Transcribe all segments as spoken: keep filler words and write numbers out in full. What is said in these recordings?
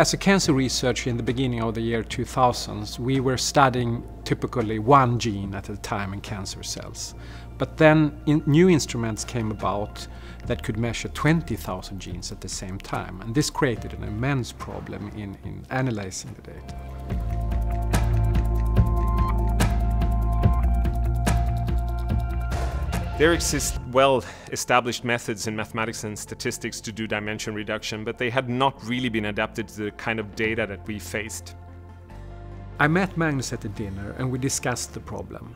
As a cancer researcher in the beginning of the year two thousands, we were studying typically one gene at a time in cancer cells. But then in new instruments came about that could measure twenty thousand genes at the same time. And this created an immense problem in, in analyzing the data. There exist well-established methods in mathematics and statistics to do dimension reduction, but they had not really been adapted to the kind of data that we faced. I met Magnus at a dinner and we discussed the problem.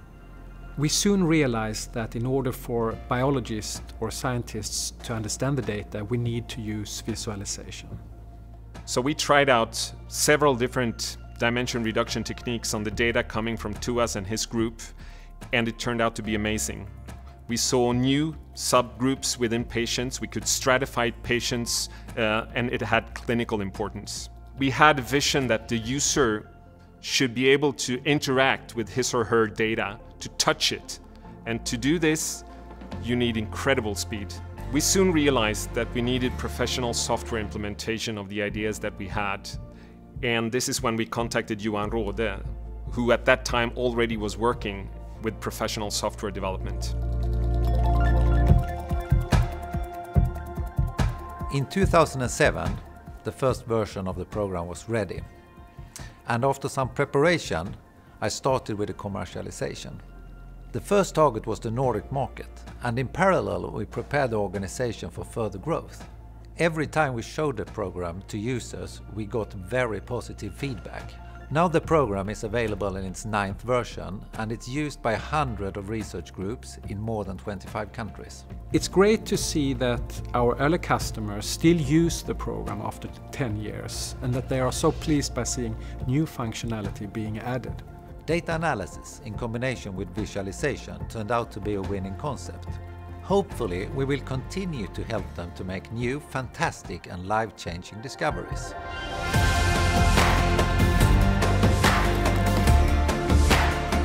We soon realized that in order for biologists or scientists to understand the data, we need to use visualization. So we tried out several different dimension reduction techniques on the data coming from Thoas and his group, and it turned out to be amazing. We saw new subgroups within patients, we could stratify patients, uh, and it had clinical importance. We had a vision that the user should be able to interact with his or her data, to touch it. And to do this, you need incredible speed. We soon realized that we needed professional software implementation of the ideas that we had. And this is when we contacted Johan Rode, who at that time already was working with professional software development. In two thousand seven, the first version of the program was ready. And after some preparation, I started with the commercialization. The first target was the Nordic market, and in parallel, we prepared the organization for further growth. Every time we showed the program to users, we got very positive feedback. Now the program is available in its ninth version, and it's used by a hundred of research groups in more than twenty-five countries. It's great to see that our early customers still use the program after ten years, and that they are so pleased by seeing new functionality being added. Data analysis in combination with visualization turned out to be a winning concept. Hopefully, we will continue to help them to make new, fantastic and life-changing discoveries.